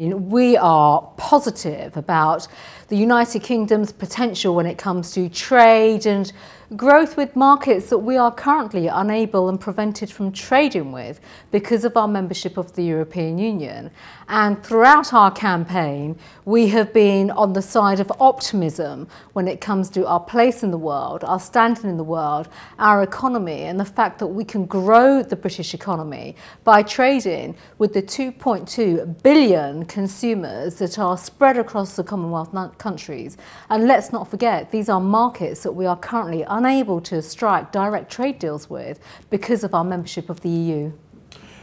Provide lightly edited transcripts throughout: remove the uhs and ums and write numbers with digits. We are positive about the United Kingdom's potential when it comes to trade and growth with markets that we are currently unable and prevented from trading with because of our membership of the European Union. And throughout our campaign, we have been on the side of optimism when it comes to our place in the world, our standing in the world, our economy, and the fact that we can grow the British economy by trading with the 2.2 billion consumers that are spread across the Commonwealth countries. And let's not forget, these are markets that we are currently unable to strike direct trade deals with because of our membership of the EU.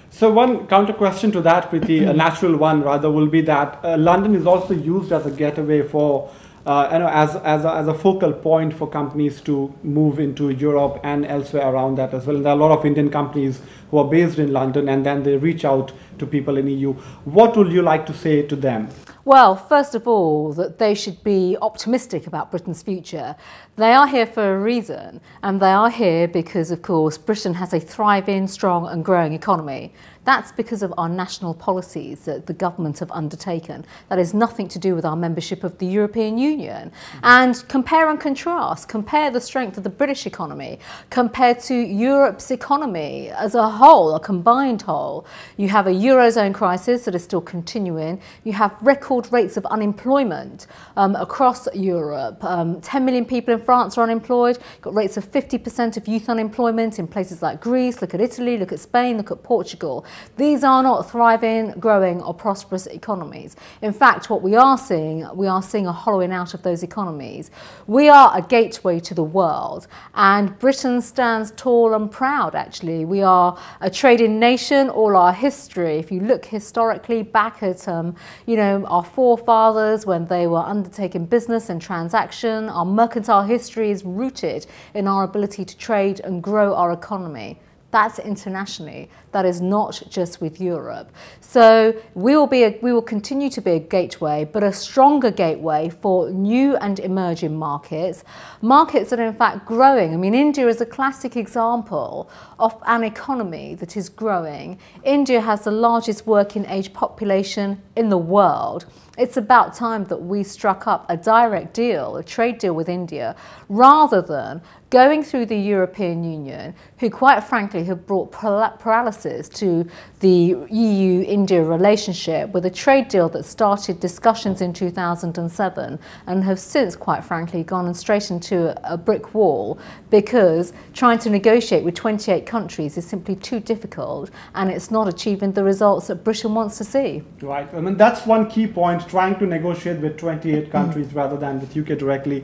So one counter question to that, Priti, a natural one rather, will be that London is also used as a gateway for, as a focal point for companies to move into Europe and elsewhere around that as well. And there are a lot of Indian companies who are based in London and then they reach out to people in EU. What would you like to say to them? Well, first of all, that they should be optimistic about Britain's future. They are here for a reason, and they are here because, of course, Britain has a thriving, strong and growing economy. That's because of our national policies that the government have undertaken. That has nothing to do with our membership of the European Union. And compare and contrast, compare the strength of the British economy compared to Europe's economy as a whole, a combined whole. You have a Eurozone crisis that is still continuing. You have record rates of unemployment across Europe. 10 million people in France are unemployed. Got rates of 50% of youth unemployment in places like Greece. Look at Italy, look at Spain, look at Portugal. These are not thriving, growing or prosperous economies. In fact, what we are seeing a hollowing out of those economies. We are a gateway to the world, and Britain stands tall and proud, actually. We are a trading nation. All our history, if you look historically back at, our forefathers when they were undertaking business and transaction. Our mercantile history is rooted in our ability to trade and grow our economy. That's internationally. That is not just with Europe. So we will continue to be a gateway, but a stronger gateway for new and emerging markets, markets that are in fact growing. I mean, India is a classic example of an economy that is growing. India has the largest working age population in the world. It's about time that we struck up a direct deal, a trade deal with India, rather than going through the European Union, who quite frankly have brought paralysis to the EU-India relationship with a trade deal that started discussions in 2007 and have since, quite frankly, gone straight into a brick wall because trying to negotiate with 28 countries is simply too difficult and it's not achieving the results that Britain wants to see. Right. I mean, that's one key point. Trying to negotiate with 28 countries rather than with UK directly.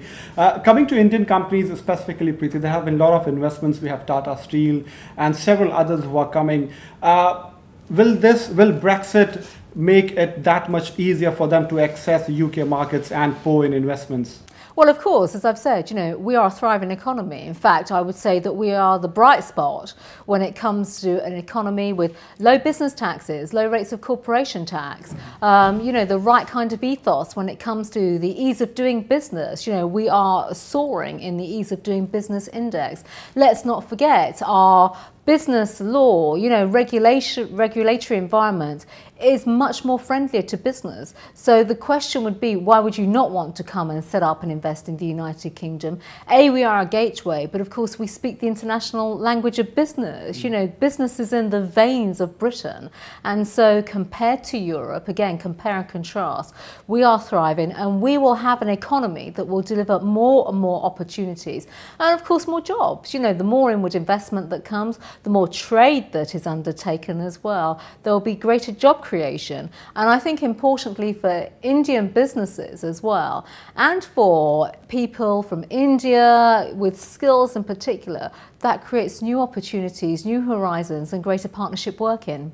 Coming to Indian companies specifically, Priti, there have been a lot of investments. We have Tata Steel and several others who are coming. Will Brexit make it that much easier for them to access UK markets and pour in investments? Well, of course, as I've said, we are a thriving economy. In fact, I would say that we are the bright spot when it comes to an economy with low business taxes, low rates of corporation tax, the right kind of ethos when it comes to the ease of doing business. We are soaring in the ease of doing business index. Let's not forget our business law, regulatory environment is much more friendlier to business. So the question would be, why would you not want to come and set up and invest in the United Kingdom? A, we are a gateway, but of course we speak the international language of business. Business is in the veins of Britain. And so compared to Europe, again, compare and contrast, we are thriving and we will have an economy that will deliver more and more opportunities. And of course, more jobs. The more inward investment that comes, the more trade that is undertaken as well. There will be greater job creation. And I think importantly for Indian businesses as well, and for people from India with skills in particular, that creates new opportunities, new horizons and greater partnership working.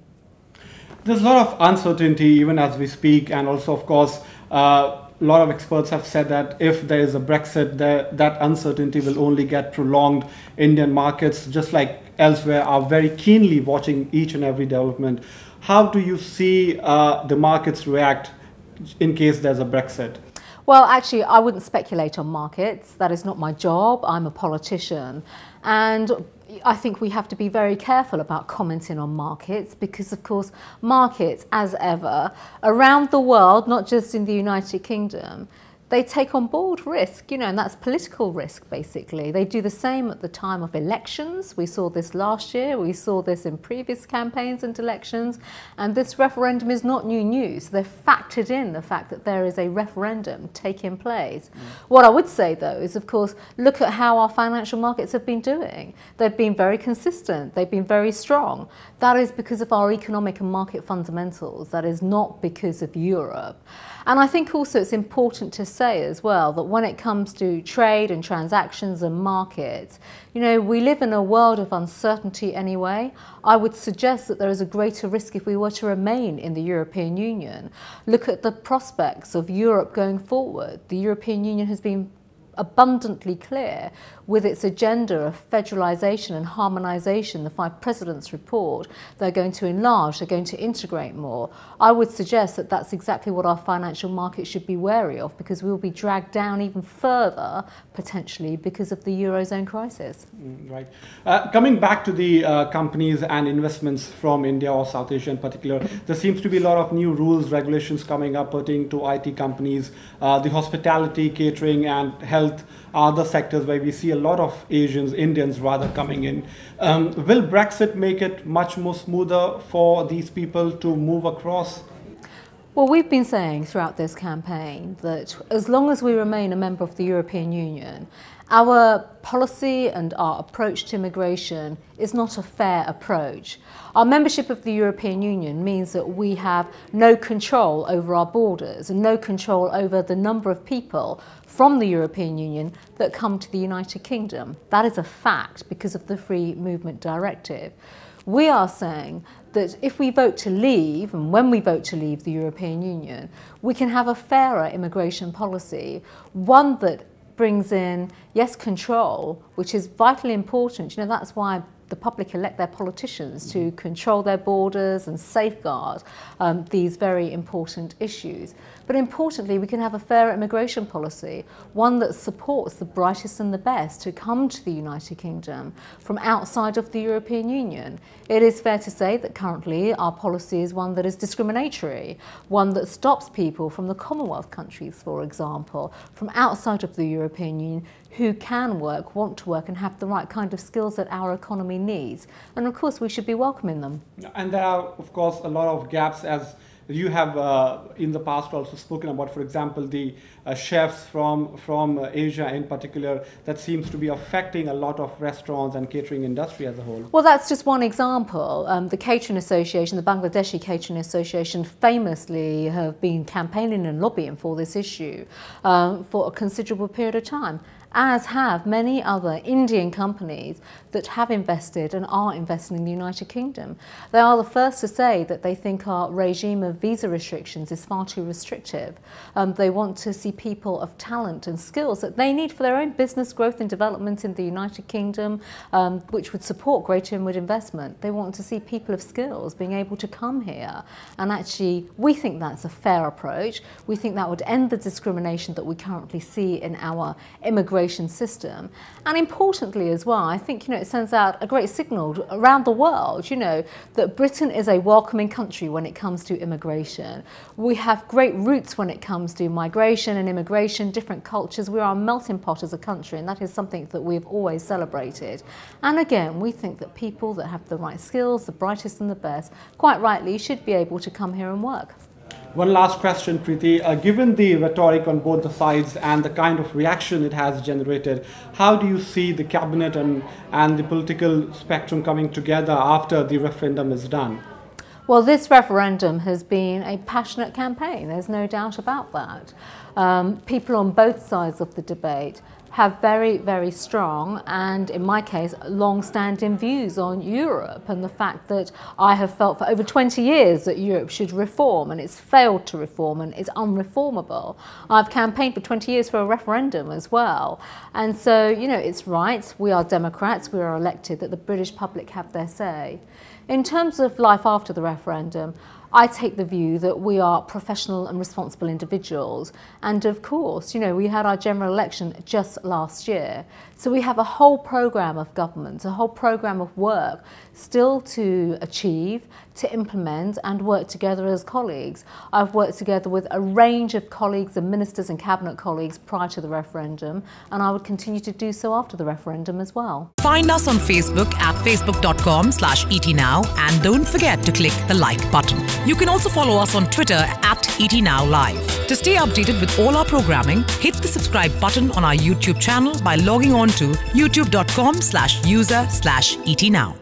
There's a lot of uncertainty even as we speak, and also of course a lot of experts have said that if there is a Brexit, that uncertainty will only get prolonged. Indian markets, just like elsewhere, are very keenly watching each and every development. How do you see the markets react in case there's a Brexit? Well, actually, I wouldn't speculate on markets. That is not my job. I'm a politician. And I think we have to be very careful about commenting on markets because, of course, markets, as ever, around the world, not just in the United Kingdom, they take on board risk, and that's political risk, basically. They do the same at the time of elections. We saw this last year. We saw this in previous campaigns and elections. And this referendum is not new news. They've factored in the fact that there is a referendum taking place. Mm. What I would say, though, is, of course, look at how our financial markets have been doing. They've been very consistent. They've been very strong. That is because of our economic and market fundamentals. That is not because of Europe. And I think also it's important to say as well that when it comes to trade and transactions and markets, we live in a world of uncertainty anyway. I would suggest that there is a greater risk if we were to remain in the European Union. Look at the prospects of Europe going forward. The European Union has been abundantly clear with its agenda of federalisation and harmonisation, the five presidents' report. They're going to enlarge, they're going to integrate more. I would suggest that that's exactly what our financial markets should be wary of because we'll be dragged down even further, potentially, because of the Eurozone crisis. Right. Coming back to the companies and investments from India or South Asia in particular, there seems to be a lot of new rules, regulations coming up pertaining to IT companies, the hospitality, catering and health are the sectors where we see a lot of Asians, Indians rather, coming in. Will Brexit make it much more smoother for these people to move across? Well, we've been saying throughout this campaign that as long as we remain a member of the European Union, our policy and our approach to immigration is not a fair approach. Our membership of the European Union means that we have no control over our borders and no control over the number of people from the European Union that come to the United Kingdom. That is a fact because of the Free Movement Directive. We are saying that if we vote to leave, and when we vote to leave the European Union, we can have a fairer immigration policy, one that brings in, yes, control, which is vitally important. That's why the public elect their politicians to control their borders and safeguard these very important issues. But importantly, we can have a fair immigration policy, one that supports the brightest and the best who come to the United Kingdom from outside of the European Union. It is fair to say that currently our policy is one that is discriminatory, one that stops people from the Commonwealth countries, for example, from outside of the European Union who can work, want to work and have the right kind of skills that our economy needs. And of course, we should be welcoming them. And there are, of course, a lot of gaps, as you have in the past also spoken about, for example, the chefs from Asia in particular, that seems to be affecting a lot of restaurants and catering industry as a whole. Well, that's just one example. The Catering Association, the Bangladeshi Catering Association, famously have been campaigning and lobbying for this issue for a considerable period of time, as have many other Indian companies that have invested and are investing in the United Kingdom. They are the first to say that they think our regime of visa restrictions is far too restrictive. They want to see people of talent and skills that they need for their own business growth and development in the United Kingdom, which would support greater inward investment. They want to see people of skills being able to come here. And actually, we think that's a fair approach. We think that would end the discrimination that we currently see in our immigration system. And importantly as well, I think it sends out a great signal around the world, that Britain is a welcoming country when it comes to immigration. We have great roots when it comes to migration and immigration, different cultures. We are a melting pot as a country, and that is something that we've always celebrated. And again, we think that people that have the right skills, the brightest and the best, quite rightly should be able to come here and work. One last question, Priti. Given the rhetoric on both the sides and the kind of reaction it has generated, how do you see the cabinet and the political spectrum coming together after the referendum is done? Well, this referendum has been a passionate campaign. There's no doubt about that. People on both sides of the debate have very, very strong and, in my case, long-standing views on Europe and the fact that I have felt for over 20 years that Europe should reform, and it's failed to reform and it's unreformable. I've campaigned for 20 years for a referendum as well. And so, it's right, we are Democrats, we are elected, that the British public have their say. In terms of life after the referendum, I take the view that we are professional and responsible individuals. And of course, you know, we had our general election just last year. So we have a whole programme of government, a whole programme of work still to achieve, to implement and work together as colleagues. I've worked together with a range of colleagues and ministers and cabinet colleagues prior to the referendum, and I would continue to do so after the referendum as well. Find us on Facebook at facebook.com/ETNow and don't forget to click the like button. You can also follow us on Twitter at ETNowLive. To stay updated with all our programming, hit the subscribe button on our YouTube channel by logging on to youtube.com/user/ETNow.